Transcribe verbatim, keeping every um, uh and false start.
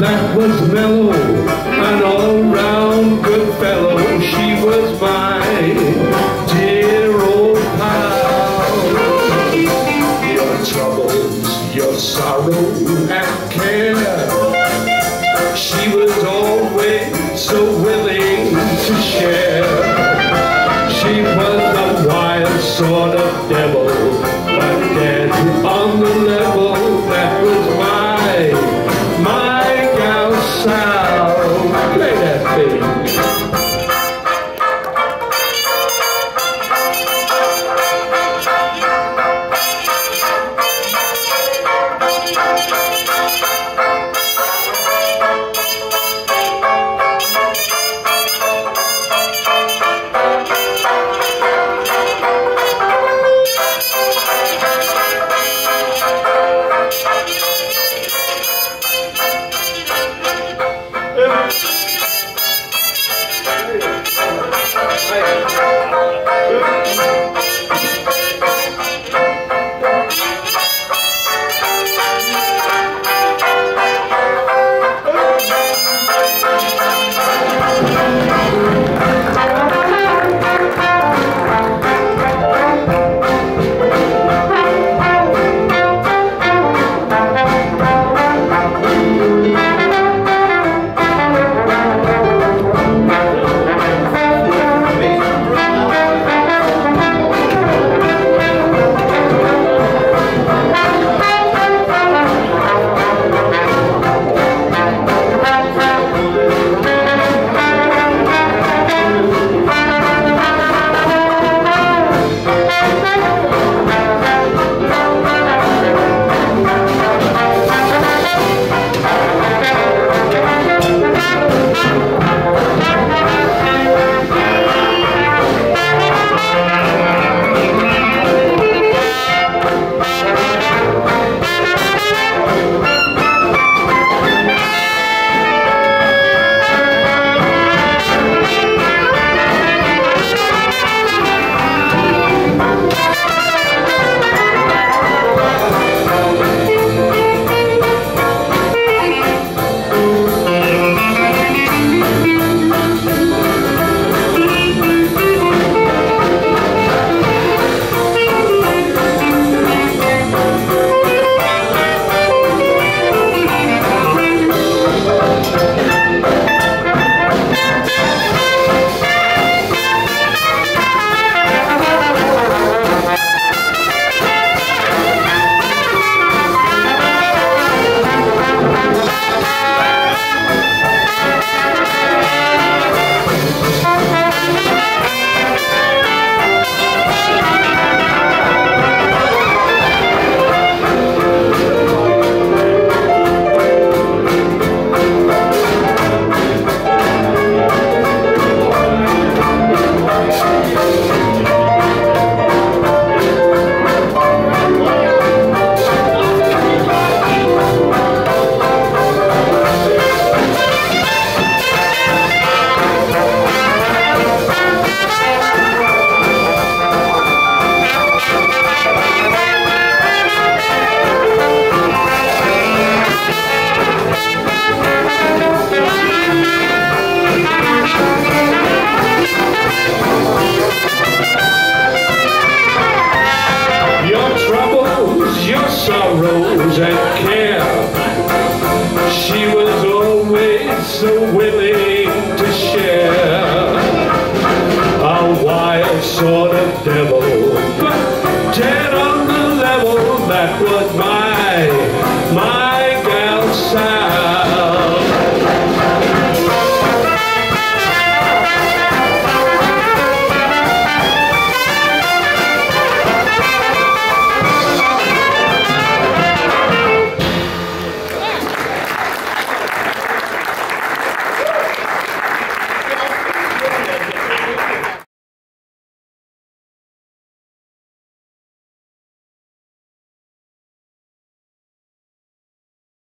That was mellow, an all-round good fellow. She was my dear old pal. Your troubles, your sorrow and care, she was always so willing to share. She was a wild sort of devil, but dead on the level. That was my, my sound. Play that thing. sorrows and care. She was always so willing to share. A wild sort of devil, dead on the level, that was my, my